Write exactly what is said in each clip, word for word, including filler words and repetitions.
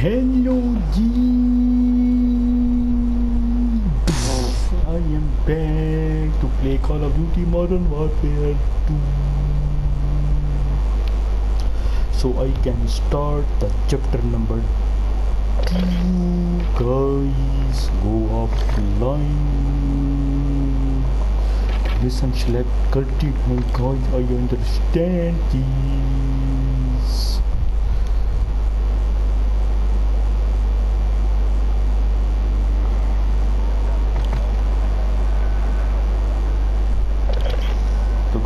Hello G, I am back to play Call of Duty Modern Warfare two. So I can start the chapter number two. Guys, go offline. Listen, select continue. Guys, I understand this.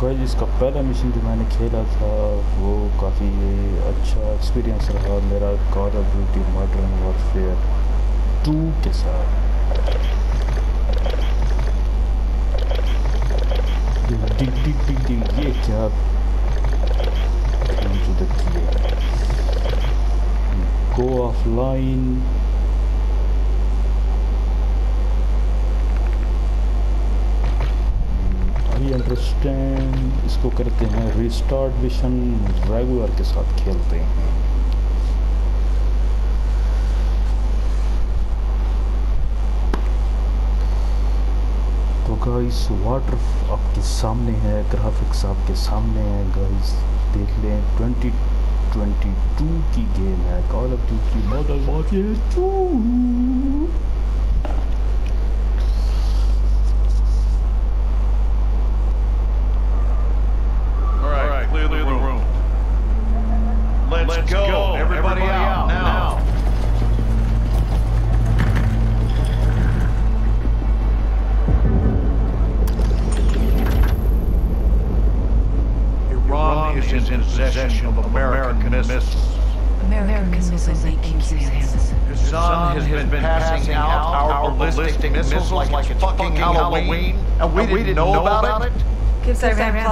Guys इसका पहला mission जो मैंने खेला था वो काफ़ी अच्छा experience रहा मेरा call of duty modern Warfare two के साथ। डिग डिग डिग डिग ये क्या गो ऑफलाइन अंडरस्टैंड इसको करते हैं रिस्टार्ट मिशन रेगुलर के साथ खेलते हैं। तो गाइस वाटर आपके सामने है, ग्राफिक्स आपके सामने है। गाइस देख लें ट्वेंटी ट्वेंटी टू की गेम है call of duty modern Warfare two.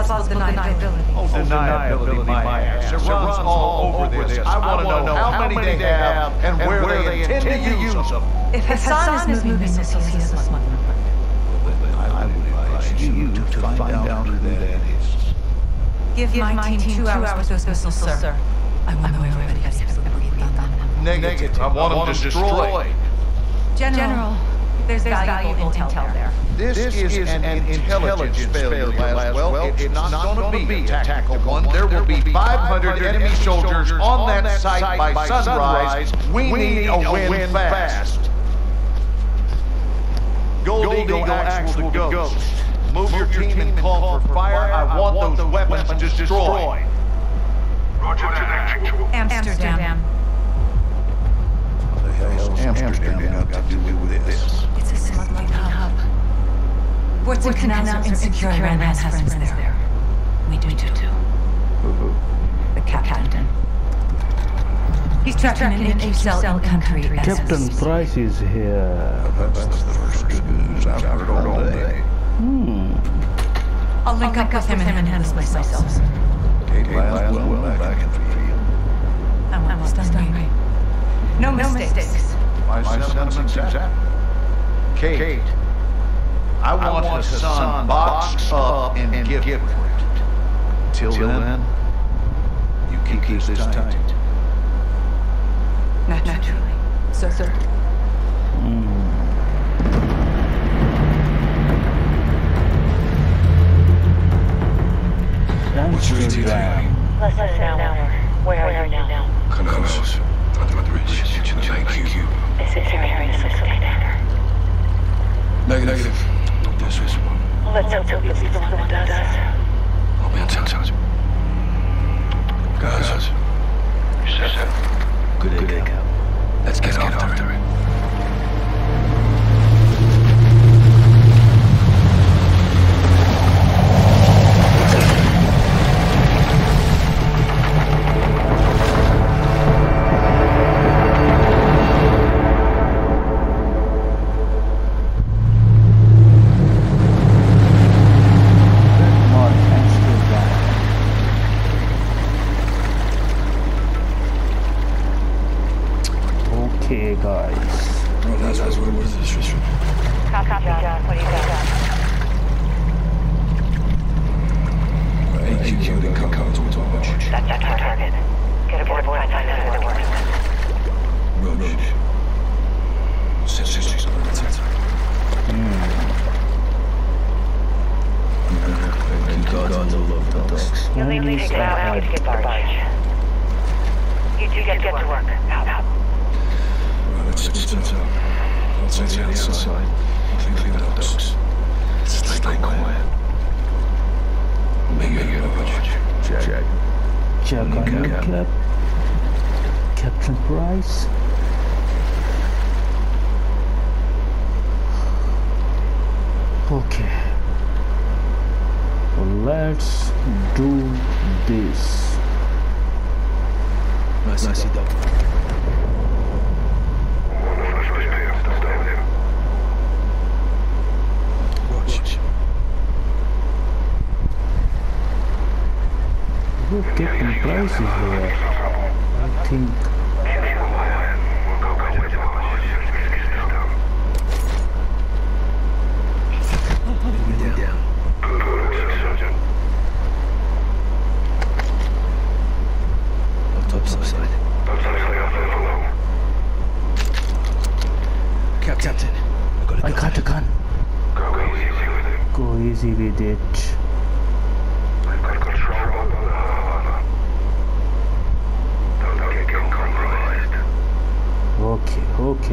Plausible deniability. Oh, deniability, my ass. It runs all over this. I want to know how many they have and where they intend to use them. If Hassan is moving missiles, he is smuggling. I would advise you to find out who that is. Give my team two hours with those missiles, sir. I want to know everybody has to agree on that. Negative. I want them destroyed. General, there's valuable intel there. This, this is, is an, an intelligence, intelligence failure, Laswell. Well, it's, it's not, not going to be a tactical one. There will be five hundred enemy soldiers on that site by, by sunrise. We need a win, win fast. Gold, Gold Eagle Axe will go. Ghost. Move, Move your team, team and call for fire. I want, I want those weapons, weapons destroyed. Roger that, actual. Amsterdam. Amsterdam. What the hell has Amsterdam, Amsterdam got to do with this? It's a smuggling hub. What's in Canada insecure Iran has friends there. there. We do, we do too. Uh-huh. The captain. He's trapped in an H C L country. Captain Price is here. That's the first good news I've heard all day. Hmm. I'll link up with him and handle myself. Kate Laswell back in the field. I want to stun you. No mistakes. My sentiments exact. Kate. I want, I want Hassan, Hassan boxed up and, and give it. Till, Till then, you keep, keep this tight. tight. Naturally, Naturally. sir. sir. Mm. What's your E T D? Less than an hour. Where are you now? Close. Thank you. This is your area, so commander. Negative. Let's hope it's the one that does. I'll be in touch. Guys, yes, sir. Good, good day, Cal. Let's get on after it. get to work. Well, it's just inside. Outside the outside. Nothing clean up, dogs. Stay quiet. Make it watch. Check. Check. Check on the cap. Captain Price. Okay. Let's do this. Nice, nice done. Watch. Look, Captain Price is there. I think.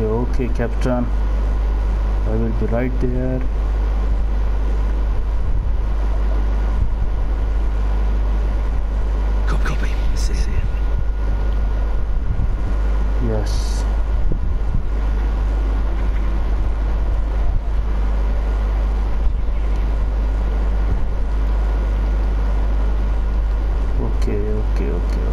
Okay, Captain, I will be right there. Copy, copy. This is it. Yes. Okay, okay, okay, okay.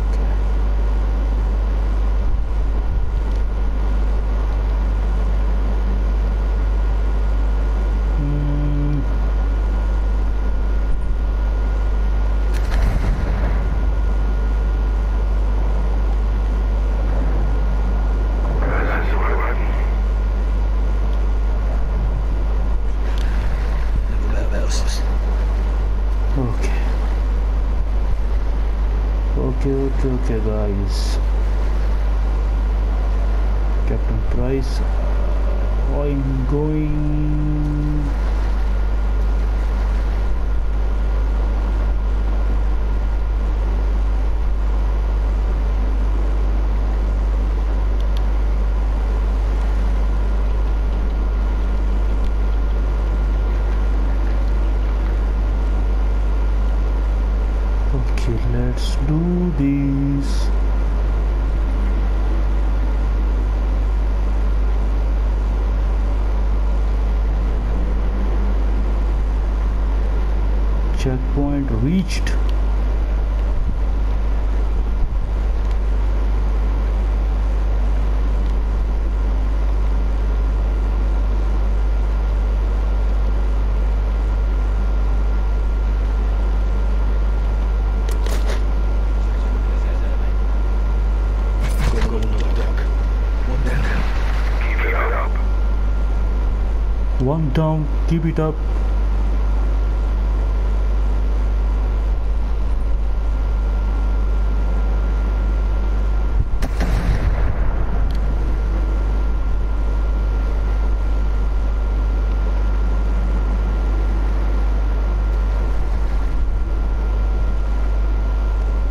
Okay, okay, guys. Captain Price, I'm going. Let's do this. Checkpoint reached. One down, keep it up.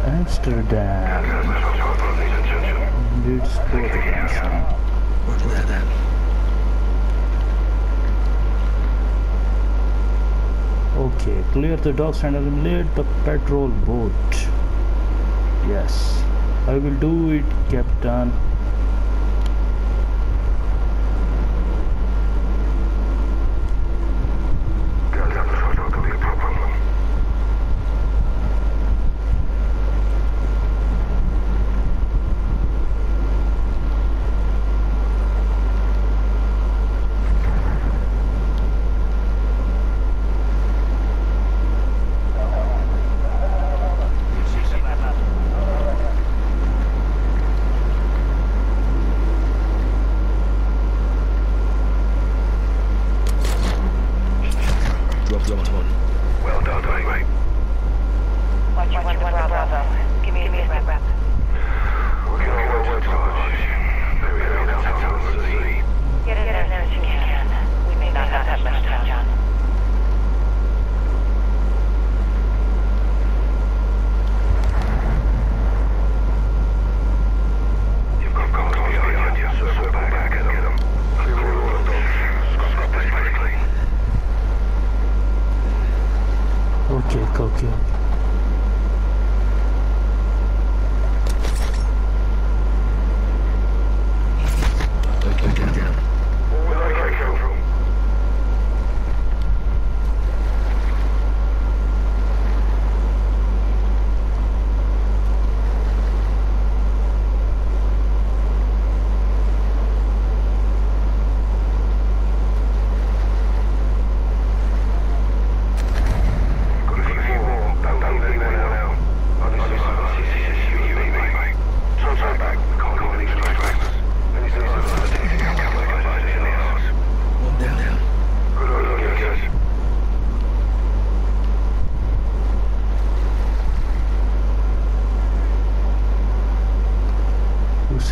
Amsterdam. Let's go to Amsterdam. Okay, clear the docks and eliminate the patrol boat. Yes, I will do it, Captain.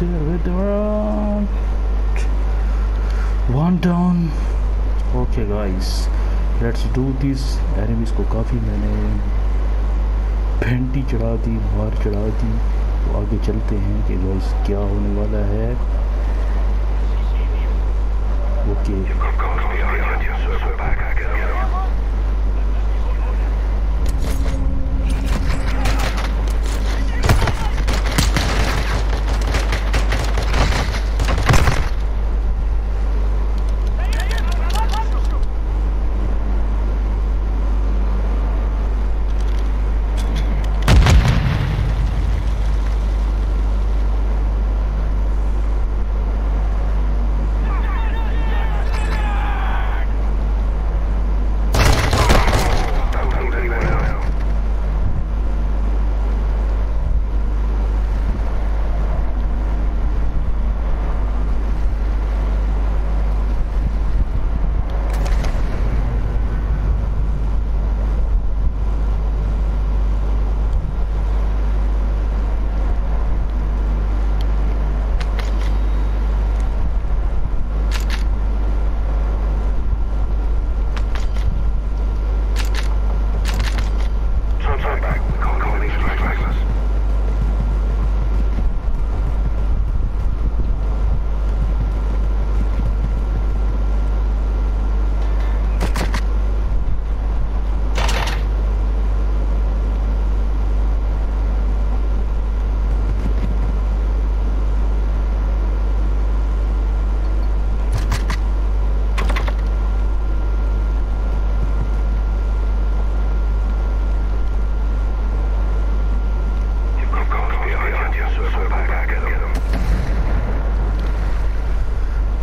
here with the round. One down. Okay guys, let's do this. Enemies को काफी मैंने भेंटी चढ़ा दी, मार चढ़ा दी. तो आगे चलते हैं कि गाइस क्या होने वाला है. Okay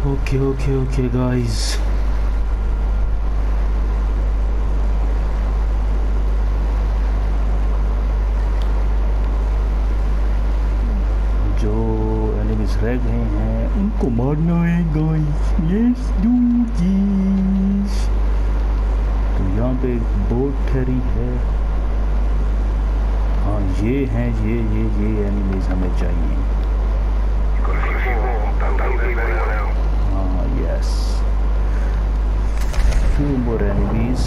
Okay, okay, okay, guys. जो एनिमीज रह गए हैं उनको मारना है guys. Yes, do this. तो यहाँ पे एक बोट ठहरी है. हाँ ये हैं, ये ये ये एनिमीज हमें चाहिए. Yes. Few more enemies.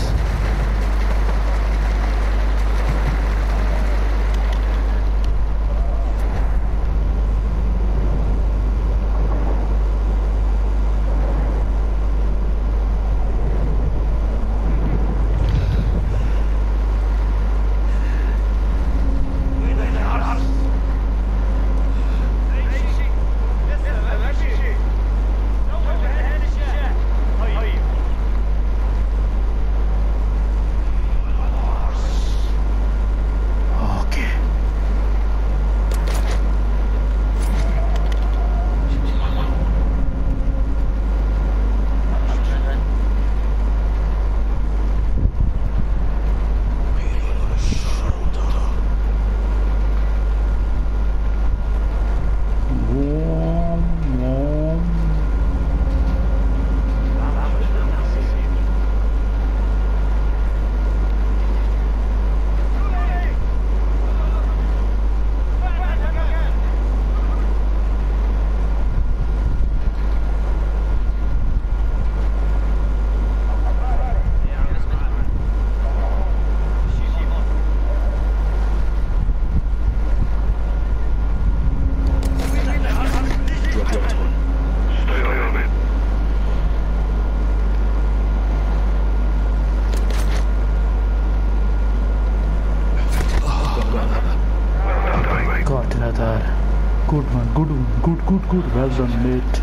Good, well done, mate.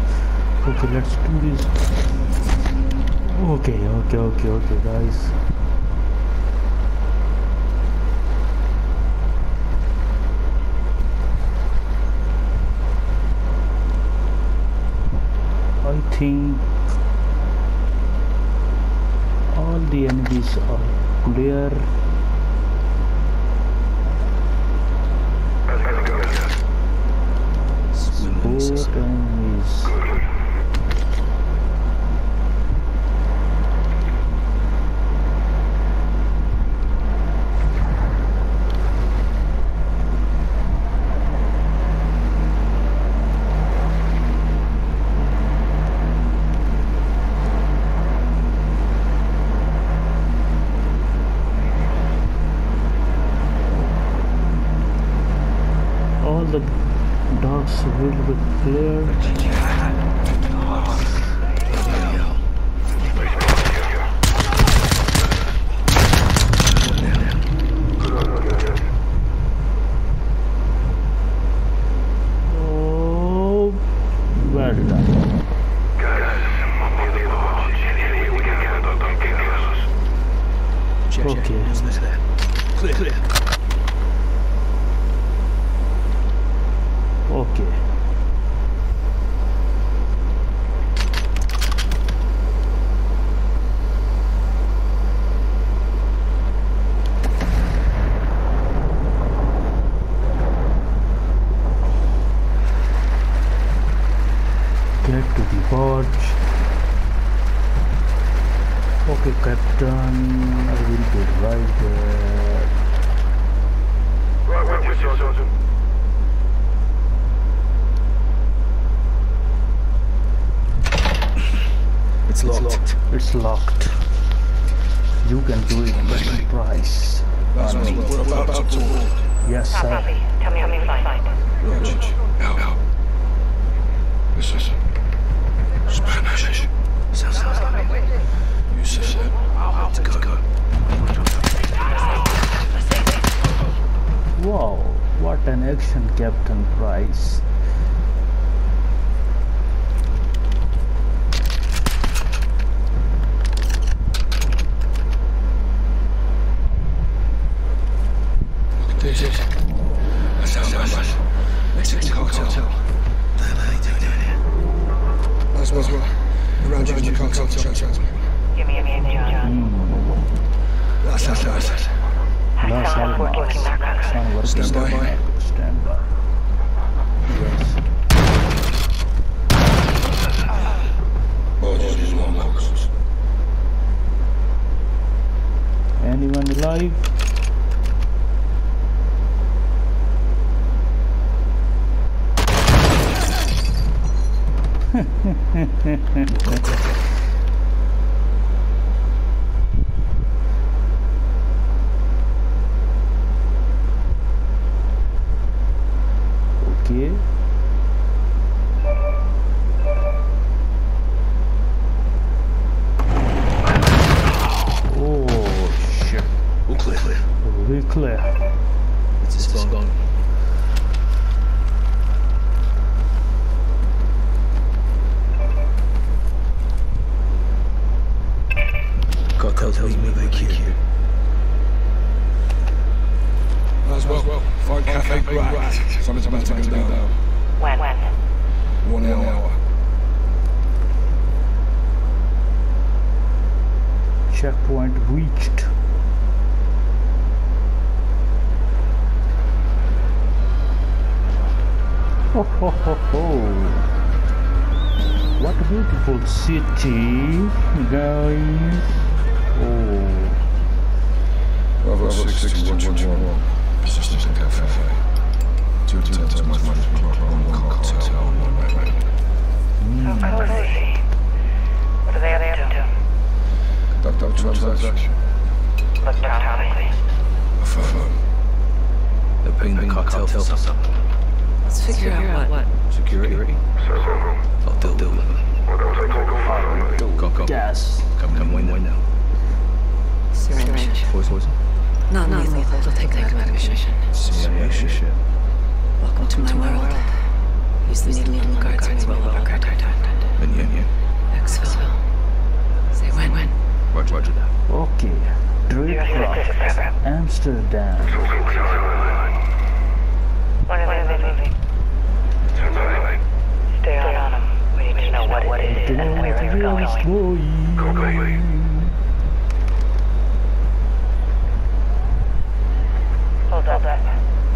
Okay, let's do this. Okay, okay, okay, okay, guys. I think all the enemies are clear. Both enemies. It's a little bit clear. Oh, where did I go? Okay. Clear, clear. Okay. Get to the barge. Okay, Captain, I will be right there. Right, right with you, Sergeant. It's locked. It's locked. It's locked. You can do it, Captain Price. That's what we're about to do. Yes, sir. Tell me how many fight. Roger. Help. This is Spanish. So, so, so. You said it. I'll have to go. Wow, what an action, Captain Price. Look at this. That's our bus. Mexican cocktail. Damn, how you doing here? That's what's what. Around you in the cocktail transmitter. Last last last last. Last last. Stand by. Stand by. Yes. Anyone alive? Okay. Oh shit. All clear. All clear. It's just gone. gone. Cocktail tells me they kill you. As well, well. Find Cafe Black. Something's about to go down. When? When? One hour. Checkpoint reached. Ho ho ho ho. What a beautiful city, guys. Oh. Bravo six six one one one. Persistent cafe. Two times my one cocktail on one way. How cold is he? What are they up to? Conduct our transaction. Look down, how they think. Affirm. They're paying the cocktail for something. Let's figure out what. Security? I'll deal with them. Well, that was a total fire. Go, go. Yes. Come, come, win, win now. Syringe. Voice, voice. No, no, no, they'll take that commission. Simulation. Welcome to my world. Use the needle on the guards and well over Cartagena. And Union. Exfilville. Say when, when. Roger, roger that. Okay. Druid Rock. Amsterdam. When are they leaving? Tonight. Stay on them. We need to know what it is and where you're going. Go, go, go. Hold up.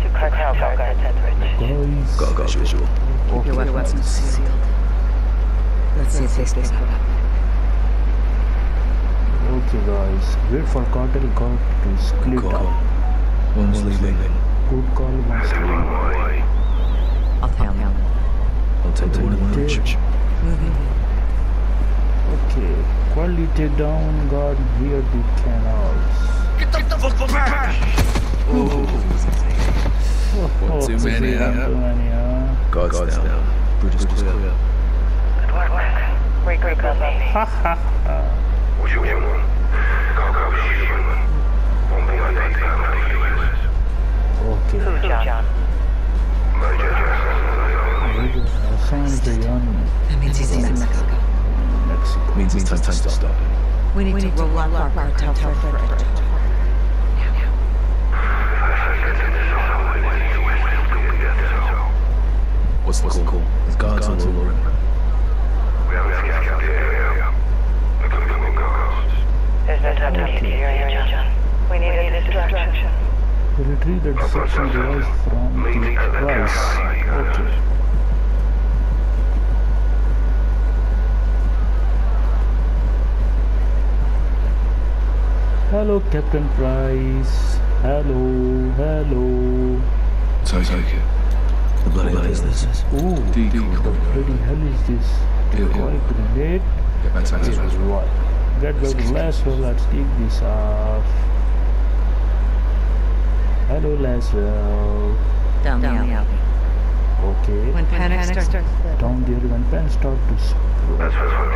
Two cartel guards at the bridge. Go, go, visual. Keep your weapons concealed. Let's see if they stay put up. Okay, guys. Wait for cartel guard to split up. One's leaving. Good call, one's leaving. I'll tell them. I'll take one of the church. Okay. Quality down, guard near the canals. Get the fuck back! Oh, oh, oh, too many, huh? Too many, huh? Guards, Guards down. down. Bridge is clear. clear. Good work. Regroup on me. Ha ha ha. Would you want one? Go, go, shoot one. One thing I take down for the U S. Okay. Who, John? Major Hassan Zayani. That means he's in Mexico. Mexico. Means it's time to stop it. We need to roll out our cartel for a What's the call? There's guards on the wall. We haven't scouted the area. They're coming guards. There's no time to leave the area, John. We need a distraction. The retreated section derives from the Price. Okay. Hello, Captain Price. Hello, hello. So take it. The bloody hell is this? Ooh, what the bloody hell is this? Decoy grenade? That's right. That was Laswell. Let's take this off. Hello, Laswell. Down, down the alley. Okay. When panic starts, down there, when panic starts to spread. That's what's going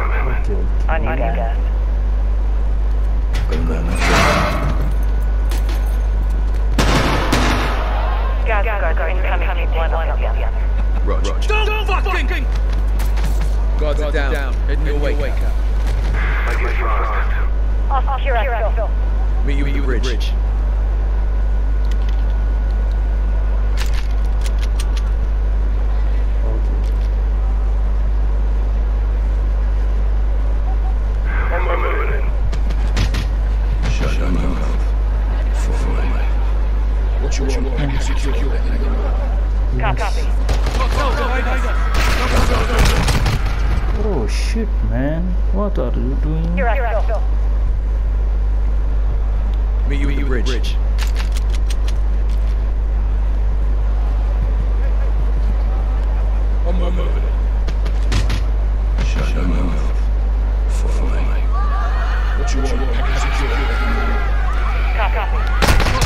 on. I need gas. Gas, guards are incoming. One on the other. Roger. Roger. Don't, don't fucking! Guards are down. down. Head in your wake up. Make it fast. Off your axle. Meet you at the bridge. bridge. What are you doing? You're right, you're right. Meet you at the bridge. bridge. I'm moving it. Shut your mouth. For me. What you want? Cop, copy. What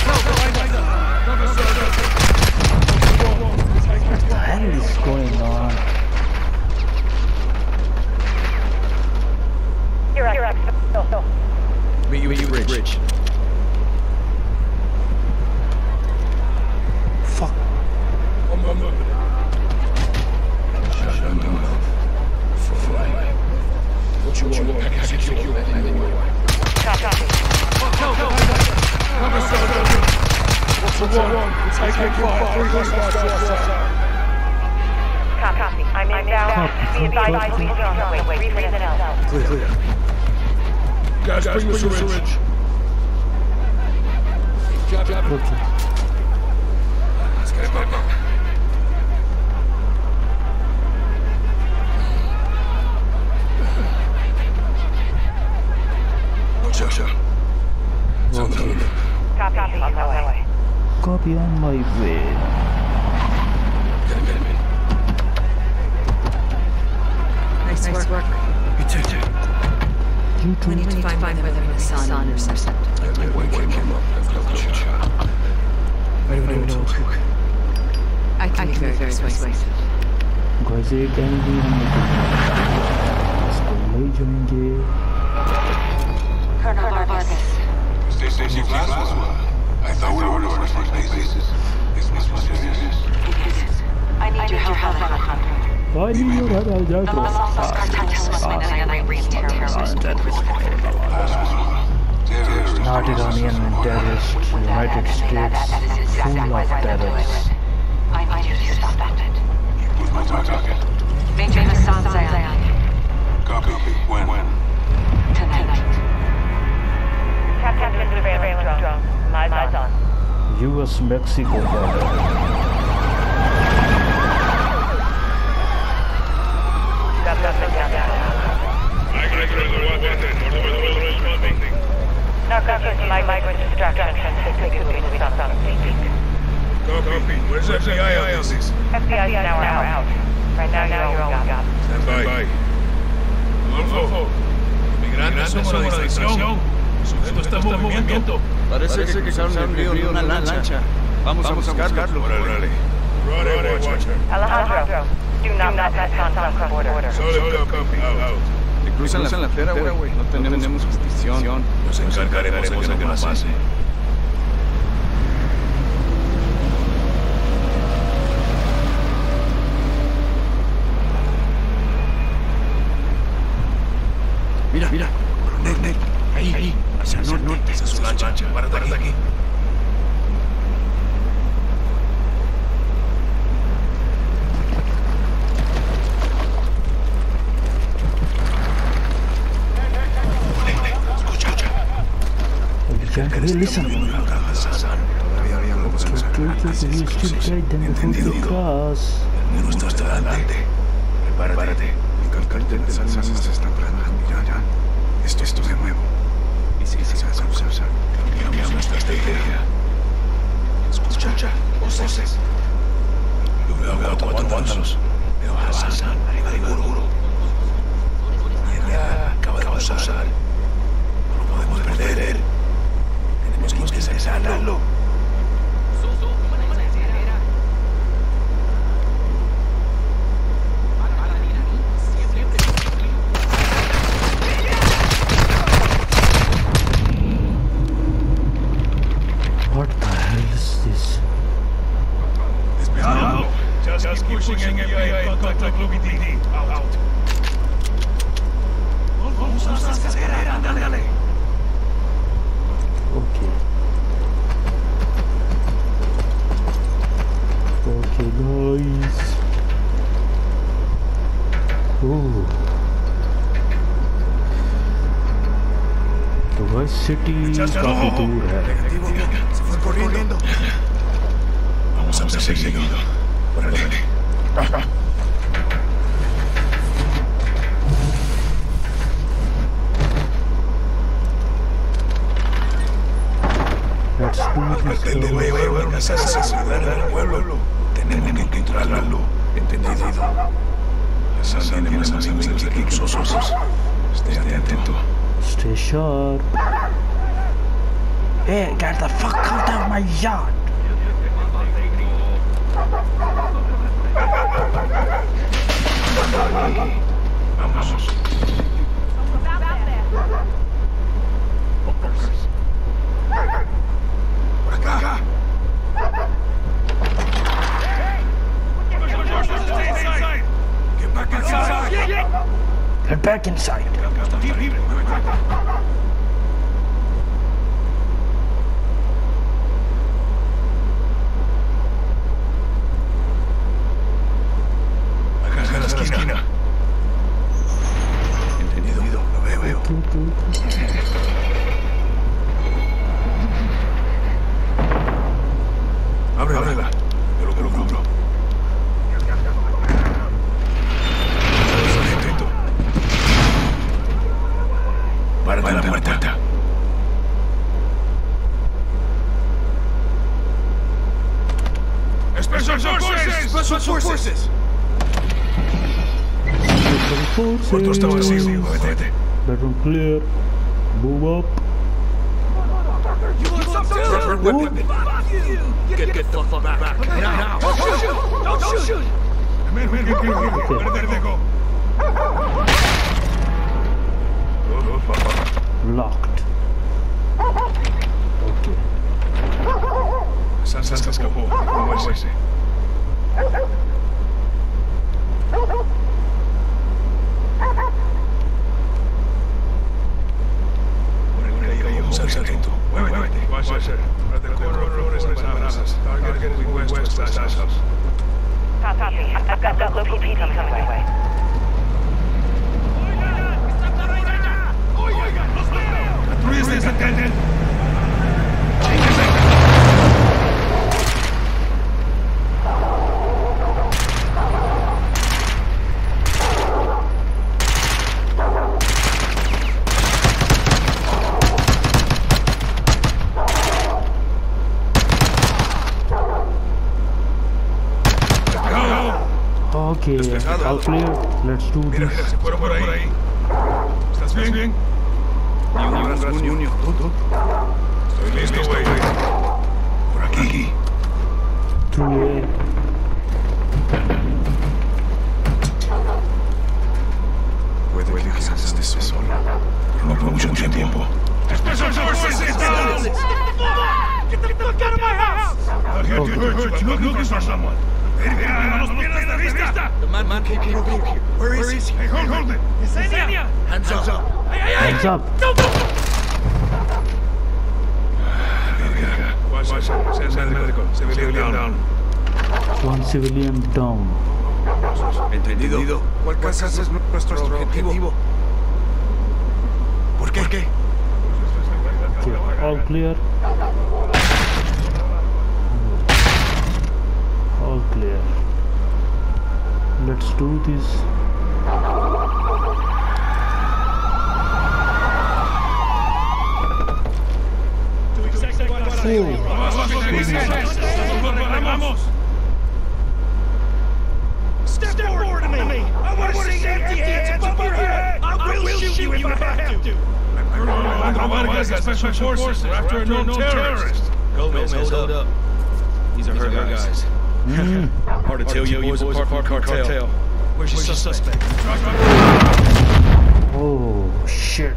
the hell is going on? You're up, you're up. No, no. Meet you at the bridge. bridge. Fuck. I'm moving it. Shut your mouth. For flying. What you what want? I can secure you at any way. Copy. What's the one? It's A K five. Three guys by yourself. Copy. I'm inbound. Be advised, please get on the way. Three lanes and out. Clear, clear. Guys, bring the syringe. syringe. Jab, jab. Okay. Let's get it back up. Watch out, Sean. It's on the way. Copy, copy, on my way. Copy on my way. Get him, get him in. Nice, nice work. work. You too, too. You we need to need find, find whether Hassan or Sarset. I don't know I can be very persuasive. Gozé Gandhi Colonel Vargas. Stay stationed last one. I thought we were on first basis. This must be serious. I need your help. I need your help, Alejandro. United Onion and terrorists, United States, full of terrorists. I need you to stop that. With my target. Major Hassan Zayani. Copy. When? Tonight. Captain Price drone. Eyes on. U S Mexico border. Migrant distraction could be something. Copy. Where's F B I on this? F B I is now out. Right now, now you're all gone. Stand by. Rodolfo. Migrantes somos la distracción. Sujeto está en movimiento. Parece que cruzaron el río en una lancha. Vamos a buscarlo. Rodeo Watcher. Alejandro, do not pass on the border. Solo company out. Te cruzan la frontera, güey. No tenemos restricción. Nos encargaremos de que no pase. Mira, mira, coronel, ahí, ahí, hacia el norte, norte, esa es su lancha, párate aquí. aquí. Escucha, escucha. El cargador es Alejandro. Todavía había lobos en los alcances de sus cruces. Entendido. El muro está hasta adelante. Prepárate. El cargador de las alzas está pronto. Esto, esto de nuevo. Y si se hace usar, cambiamos nuestra estrategia. Escucha, voces. Yo veo a cuatro vándalos. Veo a Hassan, arriba del muro. Mierda, acaba de usar. No lo podemos perder. Tenemos que intentarlo. City, copy two. Negativo, se fue corriendo. Vamos a ser seguidos. Órale. El nuevo casas asesinadas del pueblo. Tenemos que encontrarlo. Entendido. Esas animas amigos de Chiquipsosos. Esté atento. Stay sharp. Hey, get the fuck out of my yard! Vamos. Por acá. Get back inside. Get back inside. Puerto está vacío, muévete. Bedroom clear. Move up. Get the fuck back. Now. Don't shoot. Men, men, men, men. Locked. Okay. Sansa se escapó. ¿Cómo es ese? All clear, let's do this. Mira, se fueron por ahí. ¿Estás bien? bien? Ni un rasguño, ni un todo. Estoy listo, güey. Por aquí. True. Puede que quizás esté solo, pero no por mucho tiempo. Special forces is down! Get the fuck out of my house! I'll get you, but you're looking for someone. The madman came here. Where is he? Hey, hold, hold it! Yesenia! Hands up! Hands up! Don't go! Send medical. Civilian down. One civilian down. Entendido. ¿Cuál casa es nuestro objetivo? ¿Por qué? All clear. All clear. Let's do this. Do exactly what I say. Step forward to me. I want to see empty hands above your head. I will shoot you if I have to. Alejandro Vargas at Special Forces after a known terrorist. Gomez, hold up. These are her guys. Hard to tell you boys apart from cartel. Where's your suspect? Oh, shit.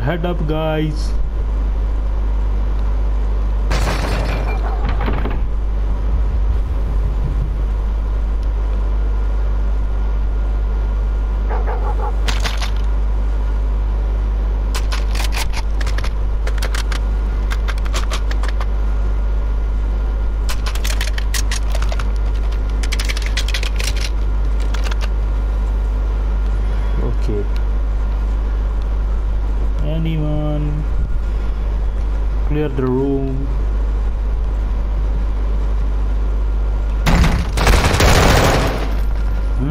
Head up, guys. The room. Mm.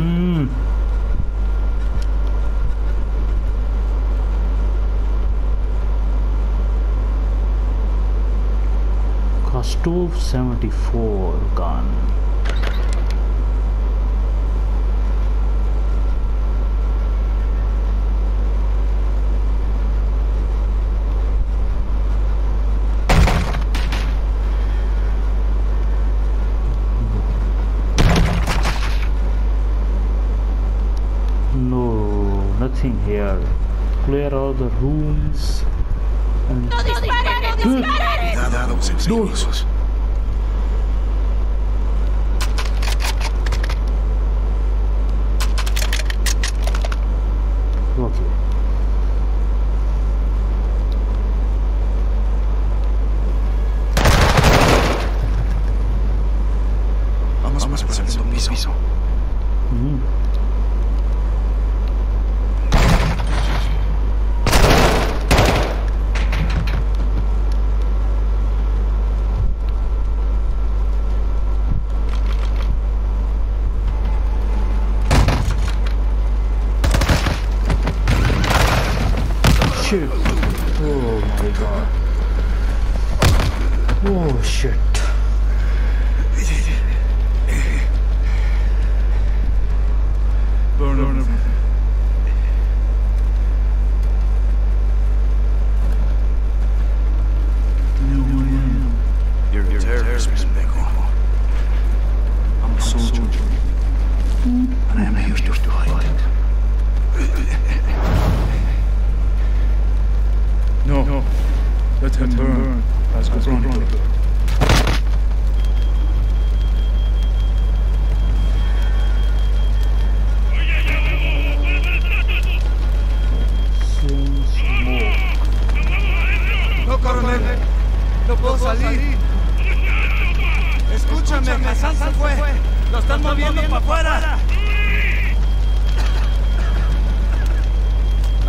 Kostov seventy-four gun. Here, clear all the rooms. And no disparen, no disparen. No, no, no. You're a terrorist, Beko. I'm a soldier.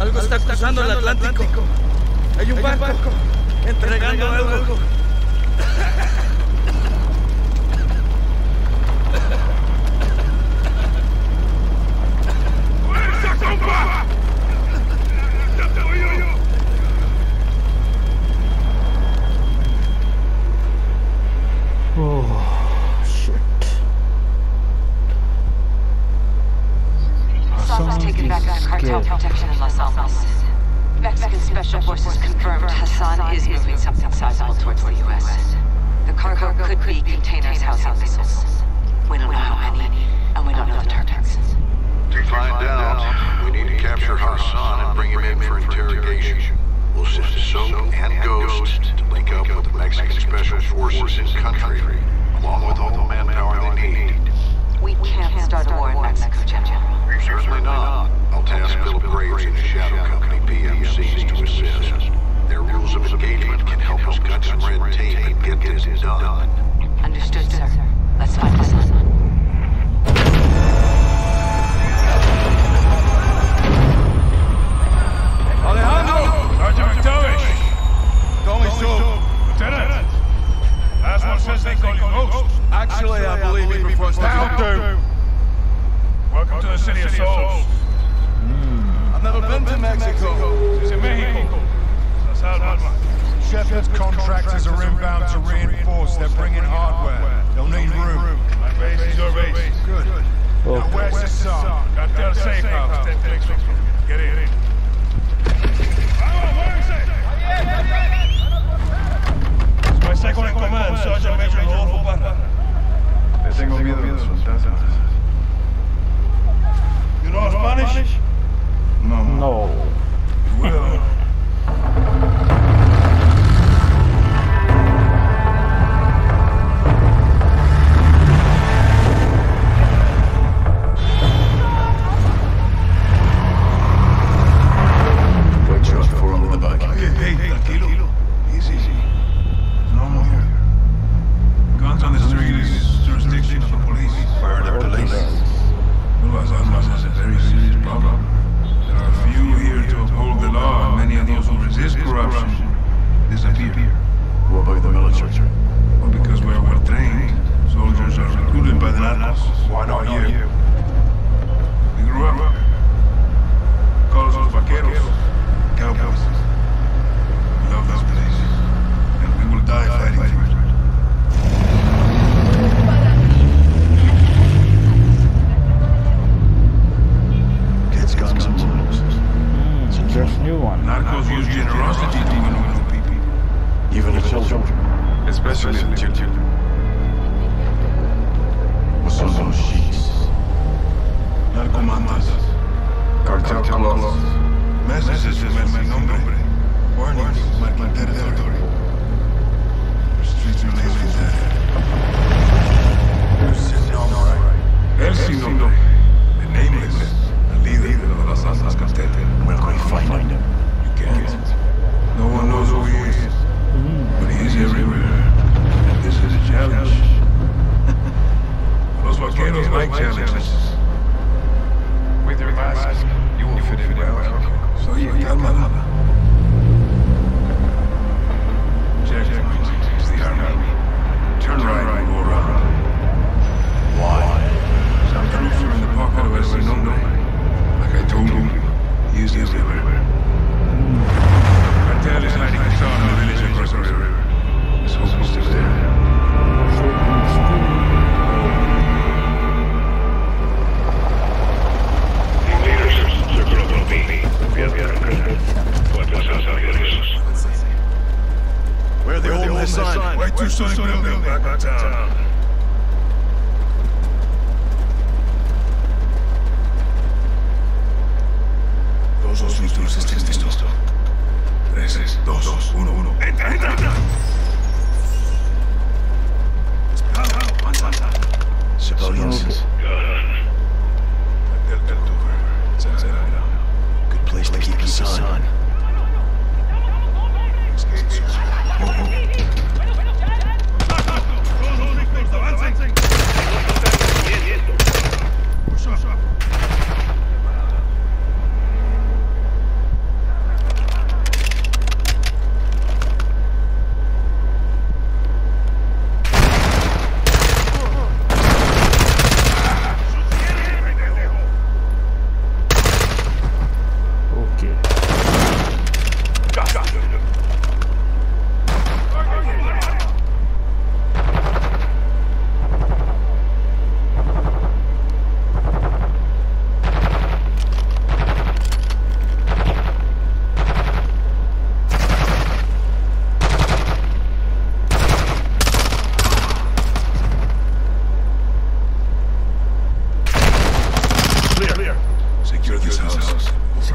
Algo está cruzando el Atlántico. Hay un barco entregando algo.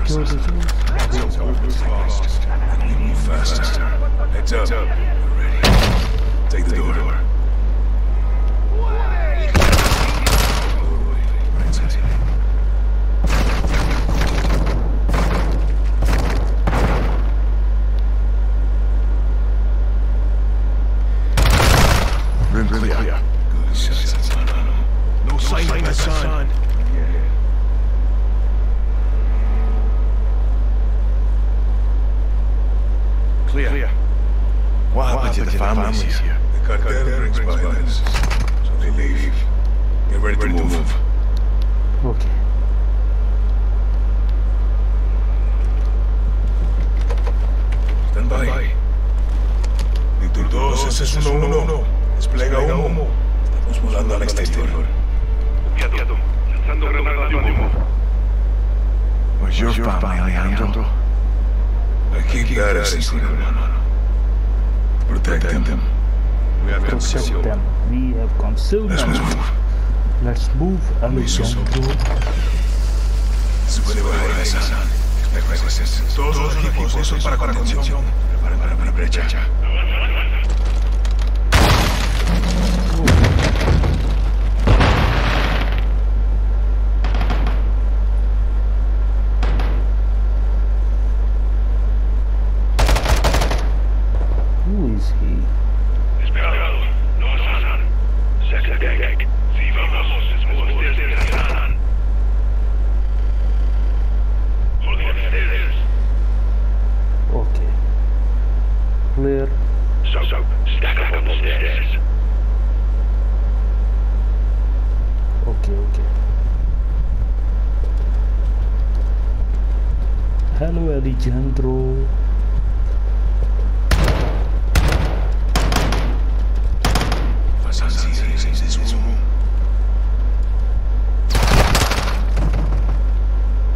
Harrison. Let's hope it's fast. And we move fastest. Heads up. We're ready. Take the door. Alejandro.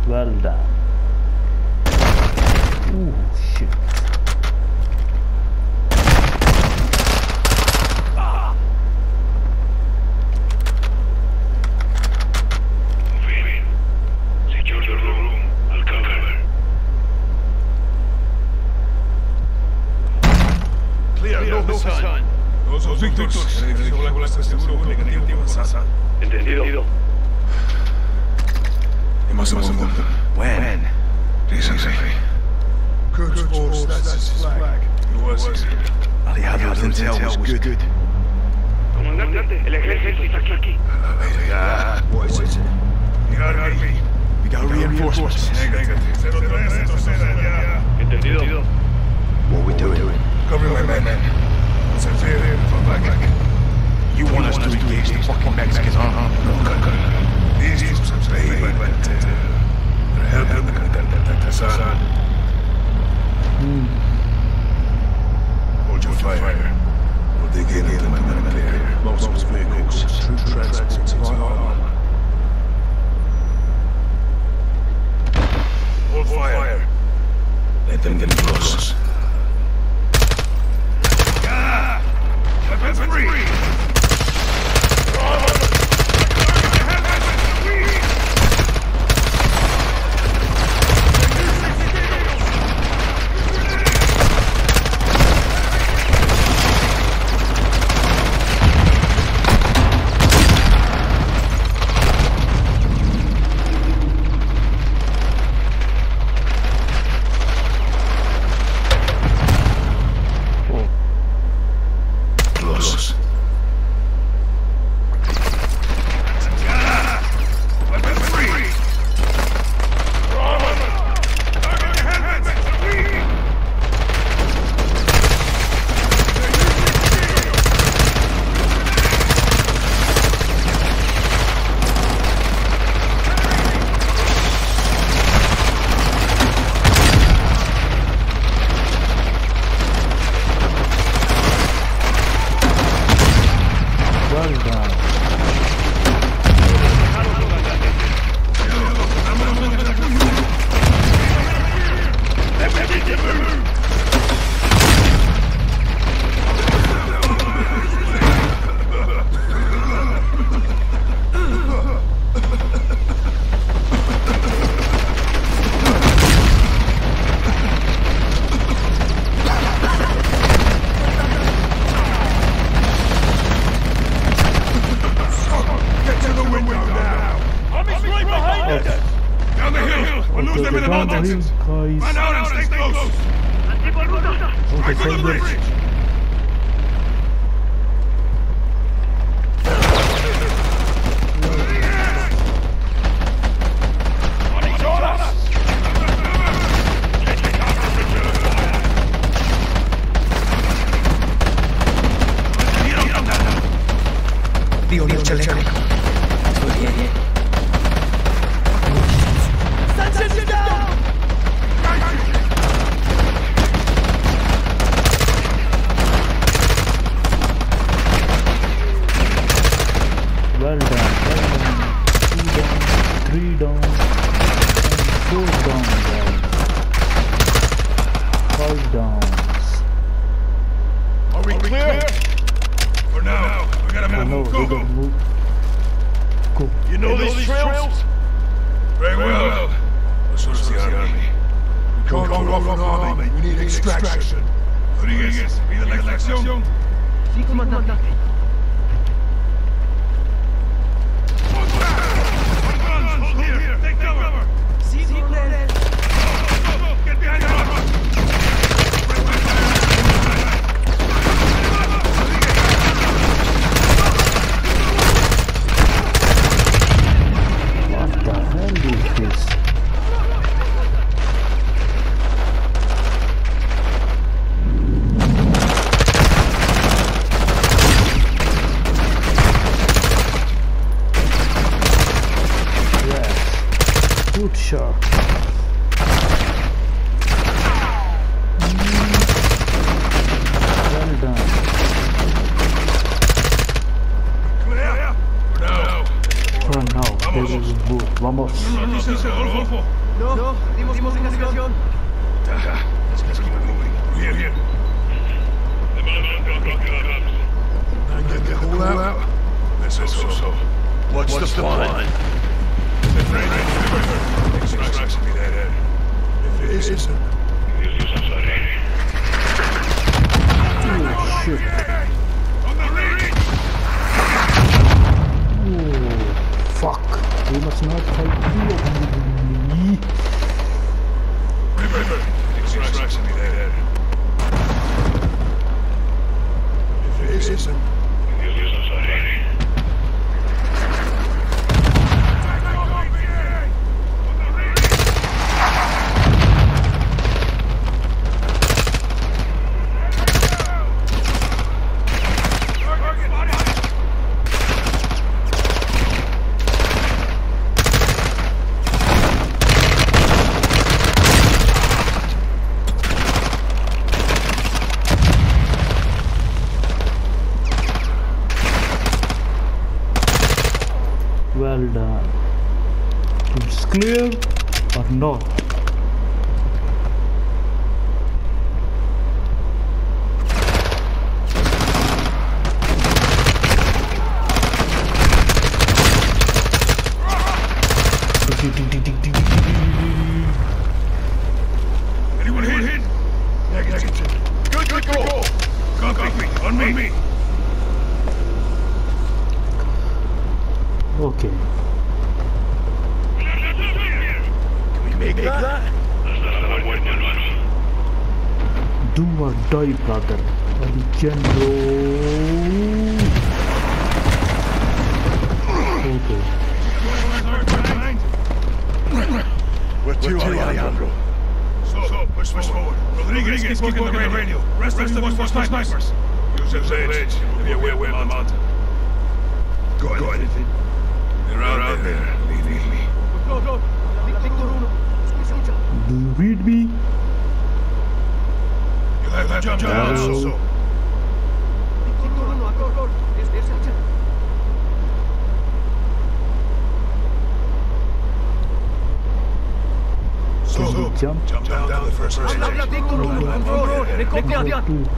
Well done. Ooh, shit. Ah. Secure the room. I'll cover. Clear, no, no sign. Those are victors. Entendido. It must have moved them. When? Recently. Kurt's force, that's his flag. It was. Alejandro Dentel was good. good. Comandante, el ejército está aquí. What is it? We got reinforcements. Entendido. What we doing? Cover my men. It's a fair for back. You want us to engage the fucking Mexicans, huh? No, these troops are paid, but they're helping the Hassan. Hold your fire. We'll dig in and let them clear. Most vehicles, troop transports, and so on. Hold fire. Let them get close. Weapons free! on boats! Run out and stay close! Strike for the bridge!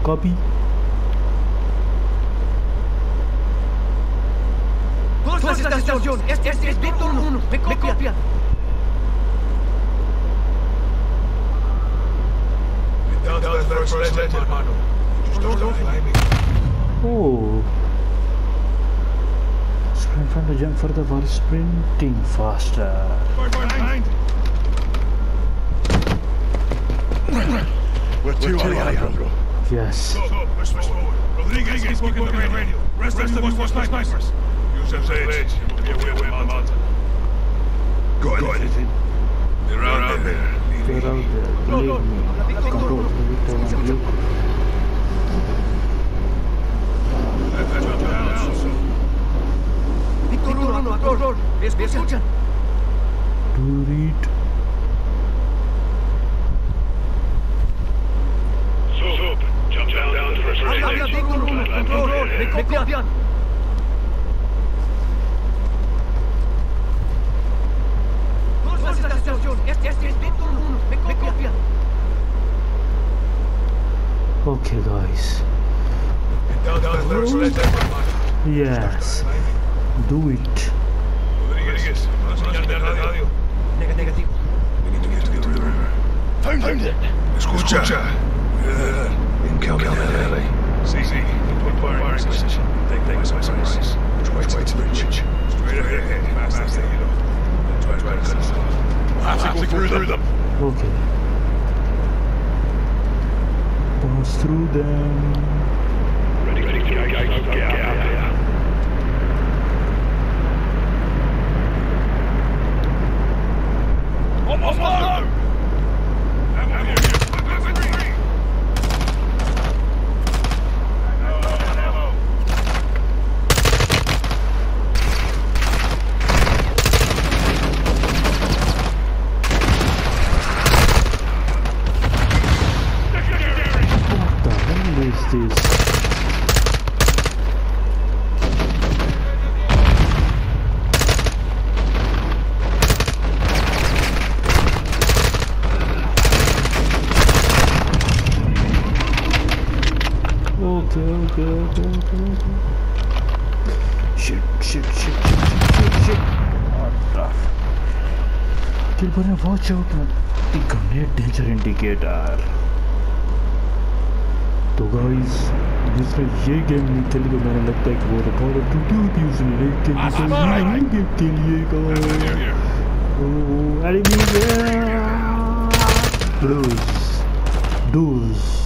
Copy. Todas estas estaciones. Este es, es Víctor uno. Me copian. Oh. So I'm trying to jump further while sprinting faster. We're two on Alejandro. Yes. Go, go. Push, push forward. Rodriguez is working on the radio. Rest of them watch my snipers. Use them stage. Be aware of the mountain. Go anything. They're out there. They're out there. No, no. Víctor uno, Víctor. ¿Me escuchan? Durit. Okay, guys. Yes. Do it. We need to get to the river. Found it. Escucha. Encounter. See, see, firing position. Take the west sunrise. Which way to the bridge? Straight ahead, fast as they get off. Then try to cut us off. We'll have to go through them. Okay. Pass through them. Ready, ready, go, go, go, go, get out there. One more follow! Watch out the grenade danger indicator. तो guys जिसने ये game नहीं खेली तो मैंने लगता है कि वो Call of Duty होती उसने लेकिन इसे नहीं गेम खेलिएगा oh enemy those those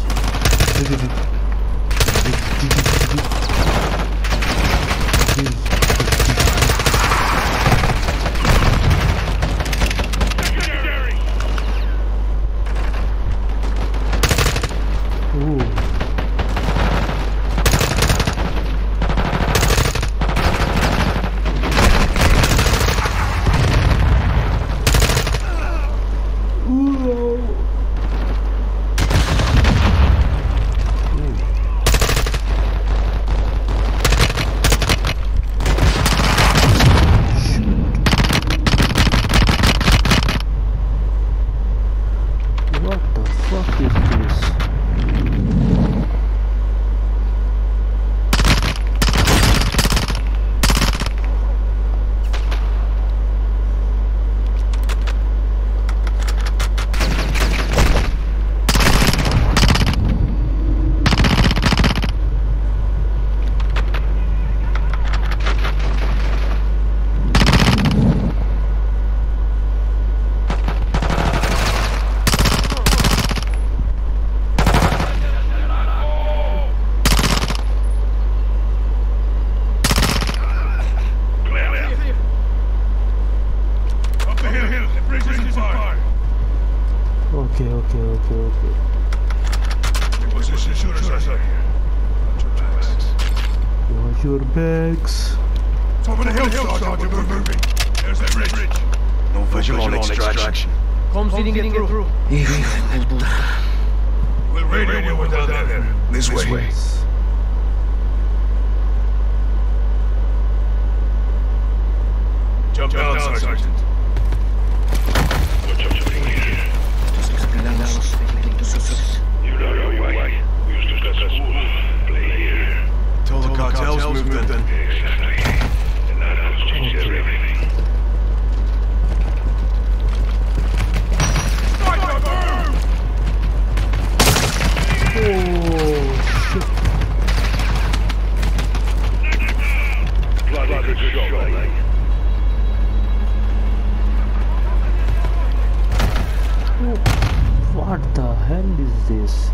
What the hell is this?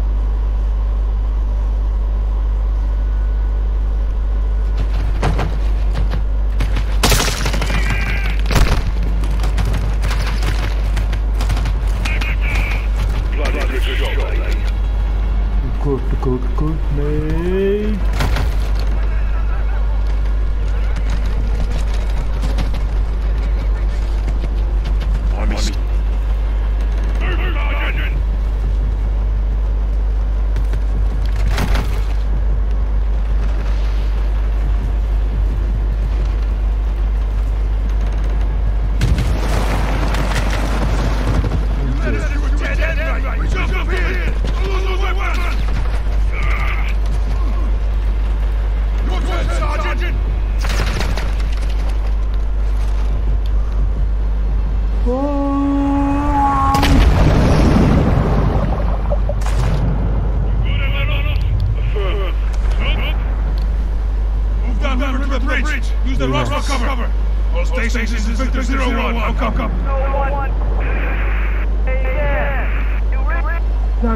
cook, to cook, cook me.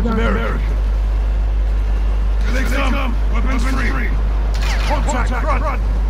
America. They come. Weapons free. Contact. Run.